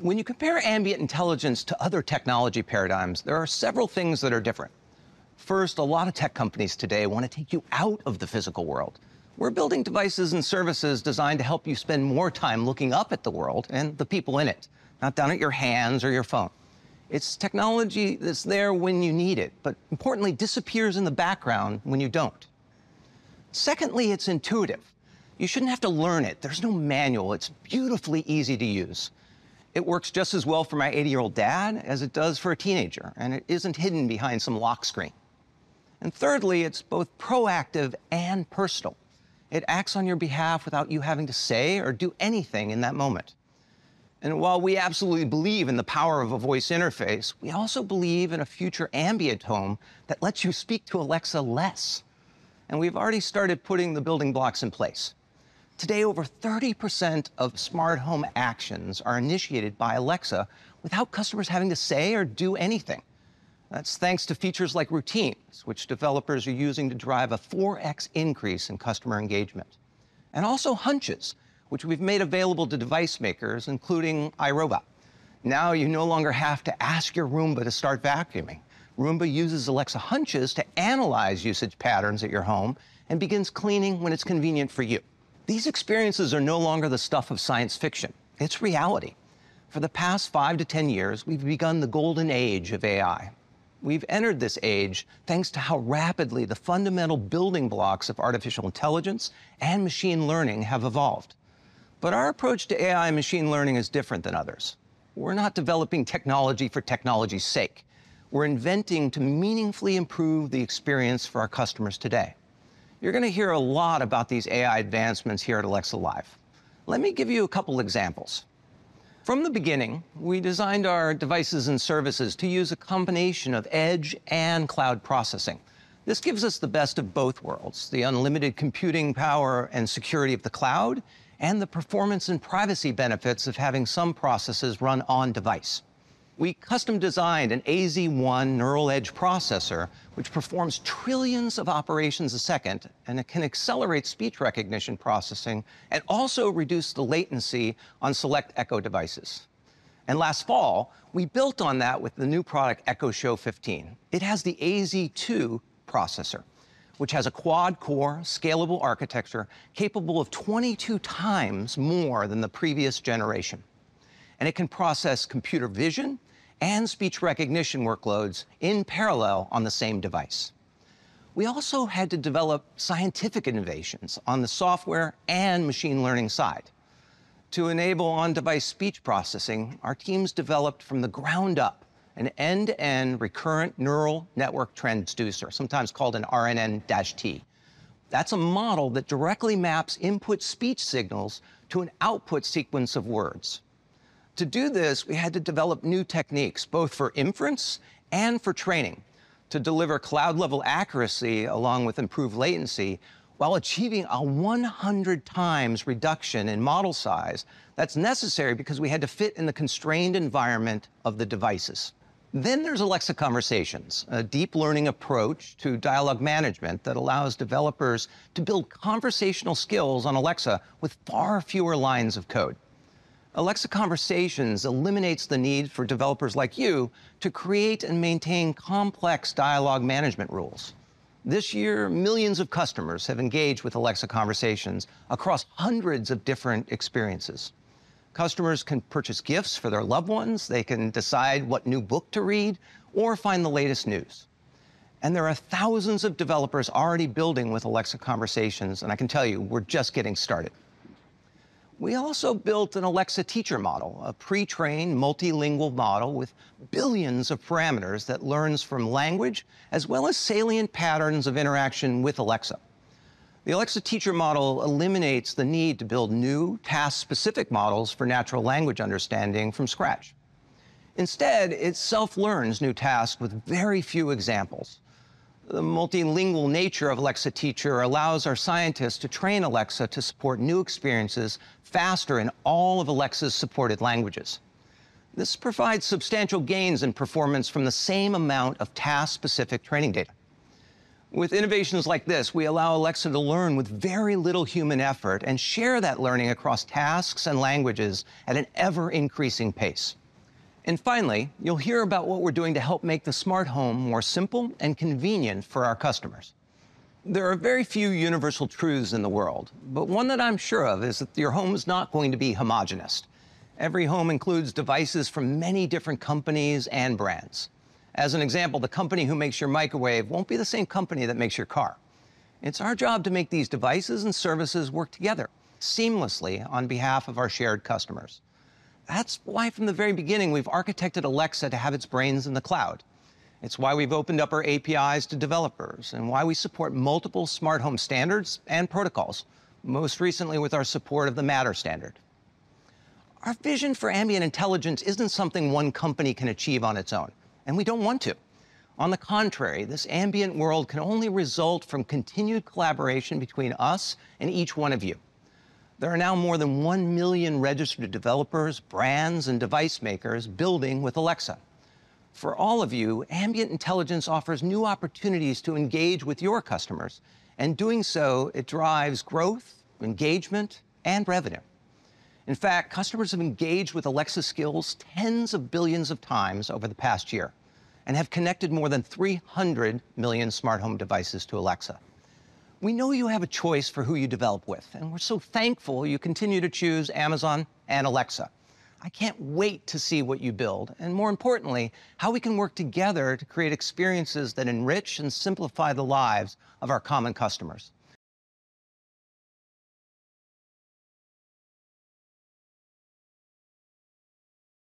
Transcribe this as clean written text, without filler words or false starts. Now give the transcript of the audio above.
When you compare ambient intelligence to other technology paradigms, there are several things that are different. First, a lot of tech companies today want to take you out of the physical world. We're building devices and services designed to help you spend more time looking up at the world and the people in it, not down at your hands or your phone. It's technology that's there when you need it, but importantly, disappears in the background when you don't. Secondly, it's intuitive. You shouldn't have to learn it. There's no manual. It's beautifully easy to use. It works just as well for my 80-year-old dad as it does for a teenager, and it isn't hidden behind some lock screen. And thirdly, it's both proactive and personal. It acts on your behalf without you having to say or do anything in that moment. And while we absolutely believe in the power of a voice interface, we also believe in a future ambient home that lets you speak to Alexa less. And we've already started putting the building blocks in place. Today, over 30% of smart home actions are initiated by Alexa without customers having to say or do anything. That's thanks to features like routines, which developers are using to drive a 4x increase in customer engagement. And also hunches, which we've made available to device makers, including iRobot. Now you no longer have to ask your Roomba to start vacuuming. Roomba uses Alexa hunches to analyze usage patterns at your home and begins cleaning when it's convenient for you. These experiences are no longer the stuff of science fiction. It's reality. For the past 5 to 10 years, we've begun the golden age of AI. We've entered this age thanks to how rapidly the fundamental building blocks of artificial intelligence and machine learning have evolved. But our approach to AI and machine learning is different than others. We're not developing technology for technology's sake. We're inventing to meaningfully improve the experience for our customers today. You're going to hear a lot about these AI advancements here at Alexa Live. Let me give you a couple examples. From the beginning, we designed our devices and services to use a combination of edge and cloud processing. This gives us the best of both worlds, the unlimited computing power and security of the cloud, and the performance and privacy benefits of having some processes run on device. We custom designed an AZ1 neural edge processor, which performs trillions of operations a second, and it can accelerate speech recognition processing and also reduce the latency on select Echo devices. And last fall, we built on that with the new product Echo Show 15. It has the AZ2 processor, which has a quad-core, scalable architecture capable of 22 times more than the previous generation. And it can process computer vision and speech recognition workloads in parallel on the same device. We also had to develop scientific innovations on the software and machine learning side. To enable on-device speech processing, our teams developed from the ground up an end-to-end recurrent neural network transducer, sometimes called an RNN-T. That's a model that directly maps input speech signals to an output sequence of words. To do this, we had to develop new techniques, both for inference and for training, to deliver cloud-level accuracy along with improved latency, while achieving a 100 times reduction in model size. That's necessary because we had to fit in the constrained environment of the devices. Then there's Alexa Conversations, a deep learning approach to dialogue management that allows developers to build conversational skills on Alexa with far fewer lines of code. Alexa Conversations eliminates the need for developers like you to create and maintain complex dialogue management rules. This year, millions of customers have engaged with Alexa Conversations across hundreds of different experiences. Customers can purchase gifts for their loved ones, they can decide what new book to read, or find the latest news. And there are thousands of developers already building with Alexa Conversations, and I can tell you, we're just getting started. We also built an Alexa Teacher model, a pre-trained multilingual model with billions of parameters that learns from language as well as salient patterns of interaction with Alexa. The Alexa Teacher model eliminates the need to build new task-specific models for natural language understanding from scratch. Instead, it self-learns new tasks with very few examples. The multilingual nature of Alexa Teacher allows our scientists to train Alexa to support new experiences faster in all of Alexa's supported languages. This provides substantial gains in performance from the same amount of task-specific training data. With innovations like this, we allow Alexa to learn with very little human effort and share that learning across tasks and languages at an ever-increasing pace. And finally, you'll hear about what we're doing to help make the smart home more simple and convenient for our customers. There are very few universal truths in the world, but one that I'm sure of is that your home is not going to be homogenous. Every home includes devices from many different companies and brands. As an example, the company who makes your microwave won't be the same company that makes your car. It's our job to make these devices and services work together seamlessly on behalf of our shared customers. That's why from the very beginning we've architected Alexa to have its brains in the cloud. It's why we've opened up our APIs to developers and why we support multiple smart home standards and protocols, most recently with our support of the Matter standard. Our vision for ambient intelligence isn't something one company can achieve on its own. And we don't want to. On the contrary, this ambient world can only result from continued collaboration between us and each one of you. There are now more than 1 million registered developers, brands, and device makers building with Alexa. For all of you, ambient intelligence offers new opportunities to engage with your customers, and doing so, it drives growth, engagement, and revenue. In fact, customers have engaged with Alexa skills tens of billions of times over the past year and have connected more than 300 million smart home devices to Alexa. We know you have a choice for who you develop with, and we're so thankful you continue to choose Amazon and Alexa. I can't wait to see what you build, and more importantly, how we can work together to create experiences that enrich and simplify the lives of our common customers.